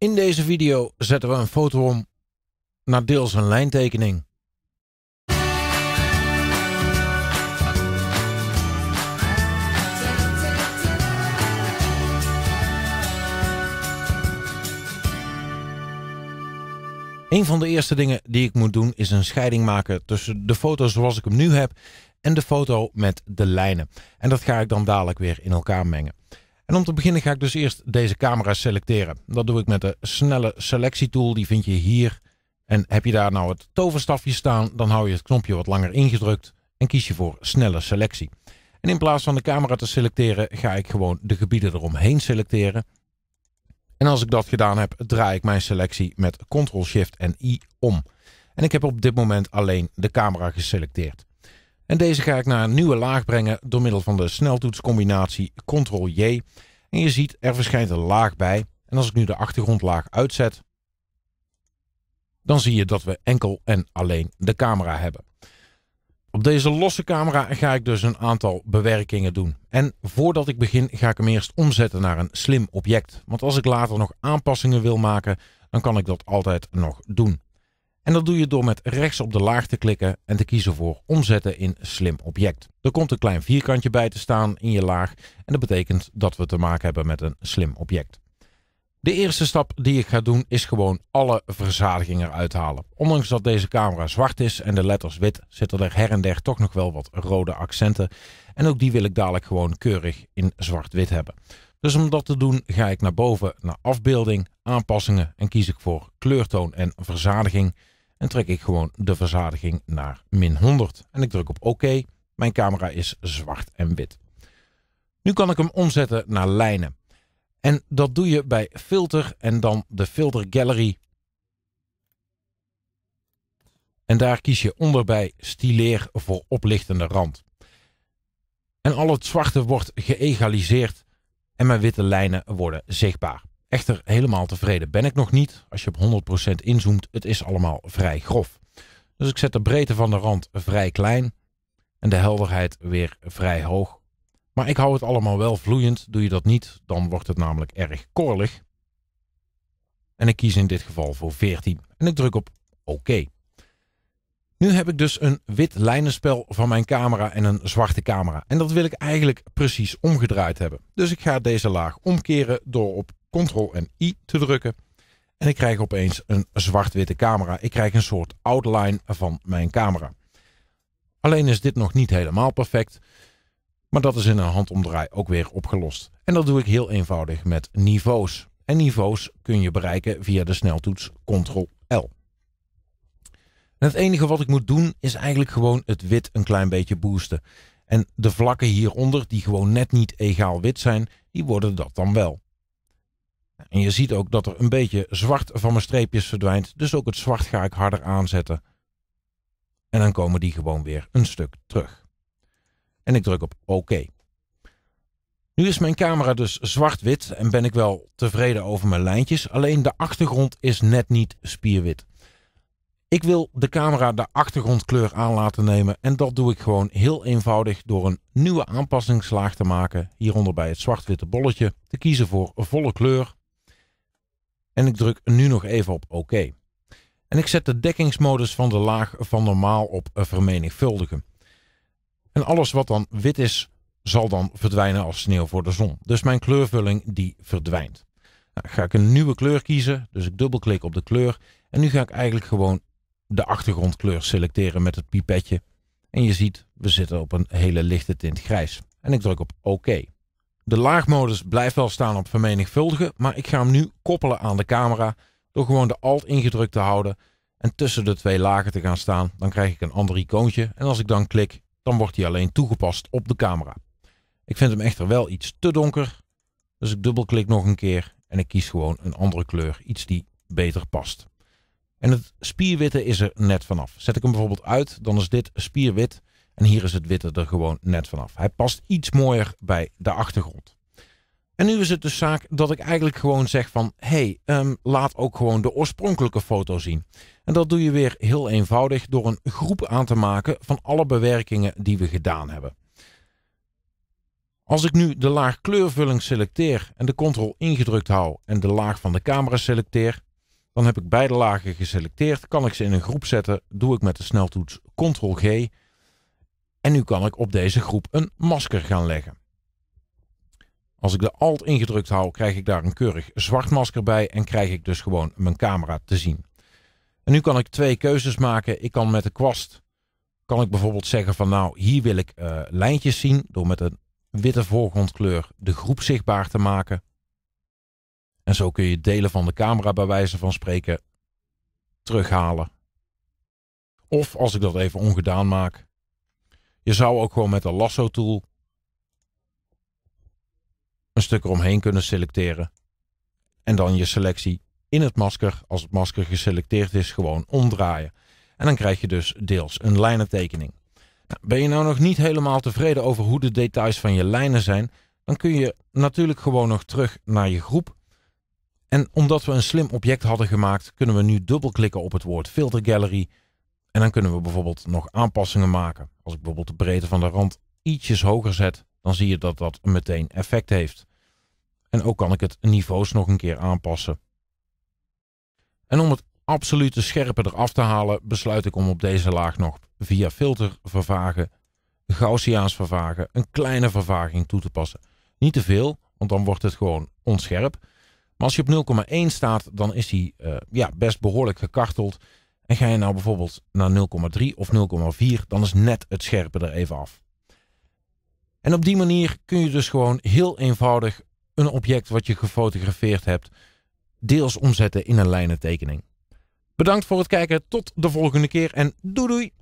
In deze video zetten we een foto om naar deels een lijntekening. Een van de eerste dingen die ik moet doen is een scheiding maken tussen de foto zoals ik hem nu heb en de foto met de lijnen. En dat ga ik dan dadelijk weer in elkaar mengen. En om te beginnen ga ik dus eerst deze camera selecteren. Dat doe ik met de snelle selectietool, die vind je hier. En heb je daar nou het toverstafje staan, dan hou je het knopje wat langer ingedrukt en kies je voor snelle selectie. En in plaats van de camera te selecteren ga ik gewoon de gebieden eromheen selecteren. En als ik dat gedaan heb, draai ik mijn selectie met Ctrl, Shift en I om. En ik heb op dit moment alleen de camera geselecteerd. En deze ga ik naar een nieuwe laag brengen door middel van de sneltoetscombinatie Ctrl J. En je ziet, er verschijnt een laag bij. En als ik nu de achtergrondlaag uitzet, dan zie je dat we enkel en alleen de camera hebben. Op deze losse camera ga ik dus een aantal bewerkingen doen. En voordat ik begin ga ik hem eerst omzetten naar een slim object. Want als ik later nog aanpassingen wil maken, dan kan ik dat altijd nog doen. En dat doe je door met rechts op de laag te klikken en te kiezen voor omzetten in slim object. Er komt een klein vierkantje bij te staan in je laag en dat betekent dat we te maken hebben met een slim object. De eerste stap die ik ga doen is gewoon alle verzadiging eruit halen. Ondanks dat deze camera zwart is en de letters wit, zitten er her en der toch nog wel wat rode accenten. En ook die wil ik dadelijk gewoon keurig in zwart-wit hebben. Dus om dat te doen ga ik naar boven, naar afbeelding, aanpassingen en kies ik voor kleurtoon en verzadiging. En trek ik gewoon de verzadiging naar -100. En ik druk op OK. Mijn camera is zwart en wit. Nu kan ik hem omzetten naar lijnen. En dat doe je bij filter en dan de filter gallery. En daar kies je onder bij stileer voor oplichtende rand. En al het zwarte wordt geëgaliseerd en mijn witte lijnen worden zichtbaar. Echter, helemaal tevreden ben ik nog niet. Als je op 100% inzoomt, het is allemaal vrij grof. Dus ik zet de breedte van de rand vrij klein en de helderheid weer vrij hoog. Maar ik hou het allemaal wel vloeiend. Doe je dat niet, dan wordt het namelijk erg korrelig. En ik kies in dit geval voor 14. En ik druk op OK. Nu heb ik dus een wit lijnenspel van mijn camera en een zwarte camera. En dat wil ik eigenlijk precies omgedraaid hebben. Dus ik ga deze laag omkeren door op Ctrl en I te drukken. En ik krijg opeens een zwart-witte camera. Ik krijg een soort outline van mijn camera. Alleen is dit nog niet helemaal perfect. Maar dat is in een handomdraai ook weer opgelost. En dat doe ik heel eenvoudig met niveaus. En niveaus kun je bereiken via de sneltoets Ctrl-L. En het enige wat ik moet doen is eigenlijk gewoon het wit een klein beetje boosten. En de vlakken hieronder, die gewoon net niet egaal wit zijn, die worden dat dan wel. En je ziet ook dat er een beetje zwart van mijn streepjes verdwijnt. Dus ook het zwart ga ik harder aanzetten. En dan komen die gewoon weer een stuk terug. En ik druk op OK. Nu is mijn camera dus zwart-wit en ben ik wel tevreden over mijn lijntjes. Alleen de achtergrond is net niet spierwit. Ik wil de camera de achtergrondkleur aan laten nemen. En dat doe ik gewoon heel eenvoudig door een nieuwe aanpassingslaag te maken. Hieronder bij het zwart-witte bolletje te kiezen voor volle kleur. En ik druk nu nog even op OK. En ik zet de dekkingsmodus van de laag van normaal op vermenigvuldigen. En alles wat dan wit is, zal dan verdwijnen als sneeuw voor de zon. Dus mijn kleurvulling die verdwijnt. Nou, ga ik een nieuwe kleur kiezen, dus ik dubbelklik op de kleur. En nu ga ik eigenlijk gewoon de achtergrondkleur selecteren met het pipetje. En je ziet, we zitten op een hele lichte tint grijs. En ik druk op OK. De laagmodus blijft wel staan op vermenigvuldigen, maar ik ga hem nu koppelen aan de camera door gewoon de Alt ingedrukt te houden en tussen de twee lagen te gaan staan. Dan krijg ik een ander icoontje en als ik dan klik, dan wordt hij alleen toegepast op de camera. Ik vind hem echter wel iets te donker. Dus ik dubbelklik nog een keer. En ik kies gewoon een andere kleur. Iets die beter past. En het spierwitte is er net vanaf. Zet ik hem bijvoorbeeld uit, dan is dit spierwit. En hier is het witte er gewoon net vanaf. Hij past iets mooier bij de achtergrond. En nu is het dus zaak dat ik eigenlijk gewoon zeg van... laat ook gewoon de oorspronkelijke foto zien. En dat doe je weer heel eenvoudig door een groep aan te maken van alle bewerkingen die we gedaan hebben. Als ik nu de laag kleurvulling selecteer en de Ctrl ingedrukt hou en de laag van de camera selecteer, dan heb ik beide lagen geselecteerd, kan ik ze in een groep zetten, doe ik met de sneltoets Ctrl-G en nu kan ik op deze groep een masker gaan leggen. Als ik de Alt ingedrukt hou, krijg ik daar een keurig zwart masker bij en krijg ik dus gewoon mijn camera te zien. En nu kan ik twee keuzes maken. Ik kan met de kwast bijvoorbeeld zeggen van nou, hier wil ik lijntjes zien door met een witte voorgrondkleur de groep zichtbaar te maken. En zo kun je delen van de camera bij wijze van spreken terughalen. Of als ik dat even ongedaan maak, je zou ook gewoon met de lasso tool een stuk eromheen kunnen selecteren. En dan je selectie in het masker, als het masker geselecteerd is, gewoon omdraaien. En dan krijg je dus deels een lijnentekening. Nou, ben je nou nog niet helemaal tevreden over hoe de details van je lijnen zijn, dan kun je natuurlijk gewoon nog terug naar je groep. En omdat we een slim object hadden gemaakt, kunnen we nu dubbelklikken op het woord Filter Gallery. En dan kunnen we bijvoorbeeld nog aanpassingen maken. Als ik bijvoorbeeld de breedte van de rand ietsjes hoger zet, dan zie je dat dat meteen effect heeft. En ook kan ik het niveaus nog een keer aanpassen. En om het absolute scherpe eraf te halen, besluit ik om op deze laag nog via filter vervagen, Gaussiaans vervagen, een kleine vervaging toe te passen. Niet te veel, want dan wordt het gewoon onscherp. Maar als je op 0,1 staat, dan is hij best behoorlijk gekarteld. En ga je nou bijvoorbeeld naar 0,3 of 0,4, dan is net het scherpe er even af. En op die manier kun je dus gewoon heel eenvoudig een object wat je gefotografeerd hebt deels omzetten in een lijnentekening. Bedankt voor het kijken, tot de volgende keer en doei doei!